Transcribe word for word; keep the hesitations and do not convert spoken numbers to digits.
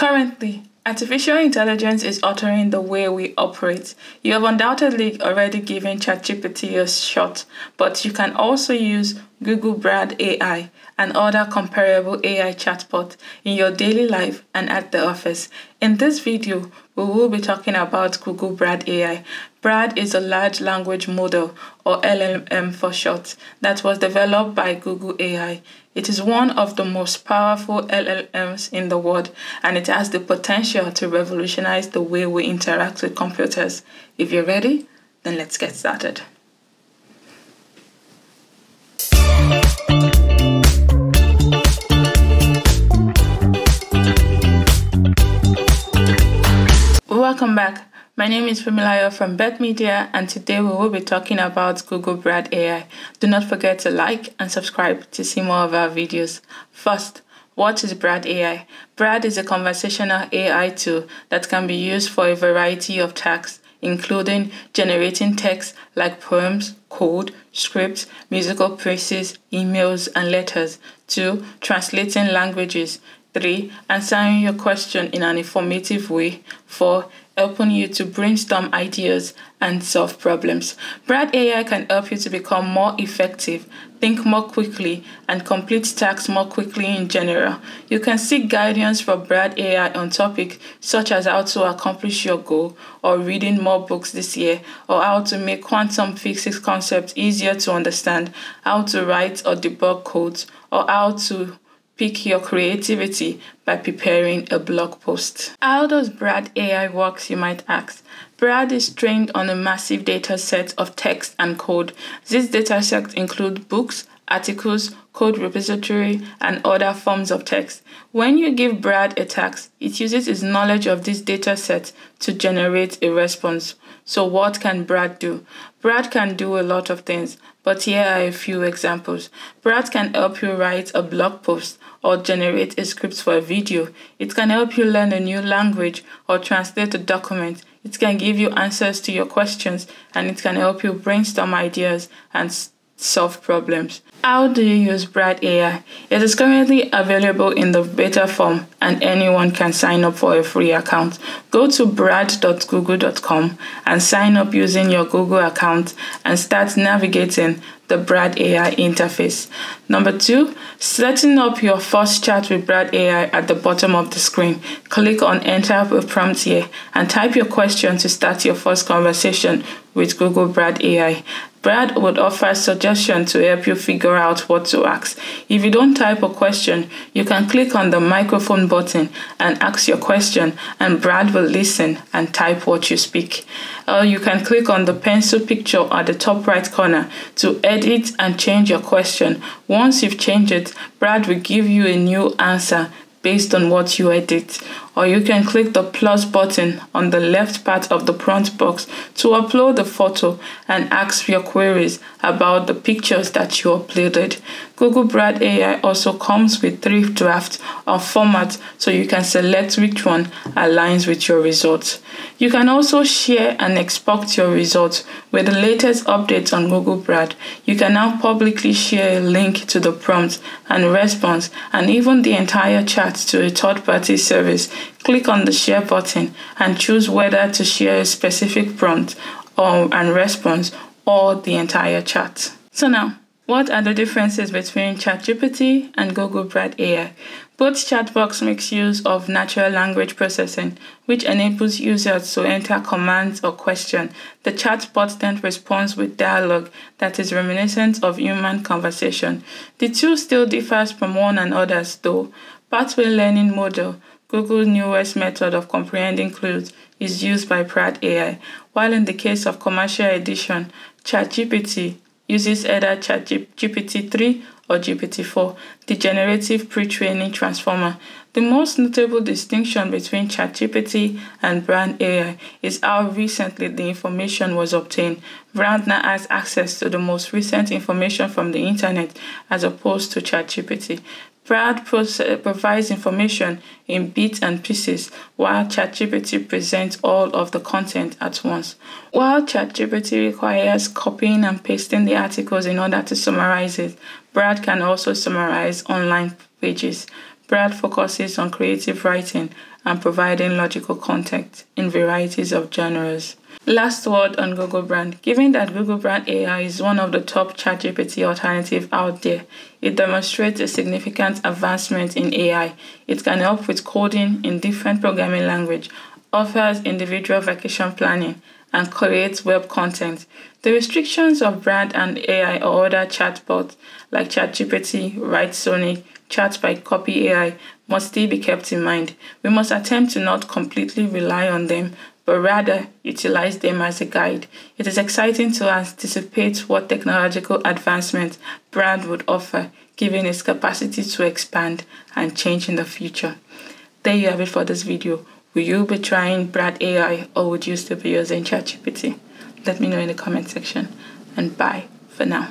Currently, artificial intelligence is altering the way we operate. You have undoubtedly already given ChatGPT a shot, but you can also use Google Bard A I and other comparable A I chatbot in your daily life and at the office. In this video, we will be talking about Google Bard A I. Bard is a large language model, or L L M for short, that was developed by Google A I. It is one of the most powerful L L Ms in the world, and it has the potential to revolutionize the way we interact with computers. If you're ready, then let's get started. Welcome back. My name is Fumilayo from Beth Media, and today we will be talking about Google Bard A I. Do not forget to like and subscribe to see more of our videos. First, what is Bard A I? Bard is a conversational A I tool that can be used for a variety of tasks, including generating text like poems, code, scripts, musical pieces, emails, and letters. Two, translating languages. Three, answering your question in an informative way. Four, helping you to brainstorm ideas and solve problems. Bard A I can help you to become more effective, think more quickly, and complete tasks more quickly in general. You can seek guidance from Bard A I on topics such as how to accomplish your goal, or reading more books this year, or how to make quantum physics concepts easier to understand, how to write or debug codes, or how to pick your creativity by preparing a blog post. How does Bard A I work, you might ask? Bard is trained on a massive data set of text and code. These data sets include books, articles, code repository, and other forms of text. When you give Bard a task, it uses its knowledge of this data set to generate a response. So what can Bard do? Bard can do a lot of things, but here are a few examples. Bard can help you write a blog post or generate a script for a video. It can help you learn a new language or translate a document. It can give you answers to your questions, and it can help you brainstorm ideas and solve problems. How do you use Bard A I? It is currently available in the beta form, and anyone can sign up for a free account. Go to brad dot google dot com and sign up using your Google account and start navigating the Bard A I interface. Number two, setting up your first chat with Bard A I at the bottom of the screen. Click on Enter a prompt here and type your question to start your first conversation with Google Bard A I. Bard would offer suggestions to help you figure out what to ask. If you don't type a question, you can click on the microphone button and ask your question, and Bard will listen and type what you speak. Or you can click on the pencil picture at the top right corner to edit and change your question. Once you've changed it, Bard will give you a new answer based on what you edit. Or you can click the plus button on the left part of the prompt box to upload a photo and ask your queries about the pictures that you uploaded. Google Bard A I also comes with three drafts or formats, so you can select which one aligns with your results. You can also share and export your results with the latest updates on Google Bard. You can now publicly share a link to the prompt and response, and even the entire chat, to a third-party service. Click on the share button and choose whether to share a specific prompt or and response or the entire chat. So now, what are the differences between ChatGPT and Google Bard A I? Both chatbots make use of natural language processing, which enables users to enter commands or questions. The chatbot then responds with dialogue that is reminiscent of human conversation. The two still differs from one another, though. Pathway Learning Model, Google's newest method of comprehending clues, is used by Bard A I, while in the case of commercial edition, ChatGPT uses either ChatGPT three or G P T four, the generative pre-training transformer. The most notable distinction between ChatGPT and Bard A I is how recently the information was obtained. Bard now has access to the most recent information from the internet, as opposed to ChatGPT. Bard provides information in bits and pieces, while ChatGPT presents all of the content at once. While ChatGPT requires copying and pasting the articles in order to summarize it, Bard can also summarize online pages. Bard focuses on creative writing and providing logical context in varieties of genres. Last word on Google Brand. Given that Google Brand A I is one of the top ChatGPT alternatives out there, it demonstrates a significant advancement in A I. It can help with coding in different programming languages, offers individual vacation planning, and creates web content. The restrictions of Brand and A I or other chatbots like ChatGPT, WriteSonic, Chat by Copy A I must still be kept in mind. We must attempt to not completely rely on them, but rather utilize them as a guide. It is exciting to anticipate what technological advancement Brand would offer, given its capacity to expand and change in the future. There you have it for this video. Will you be trying Brand A I, or would you still be using ChatGPT? Let me know in the comment section, and bye for now.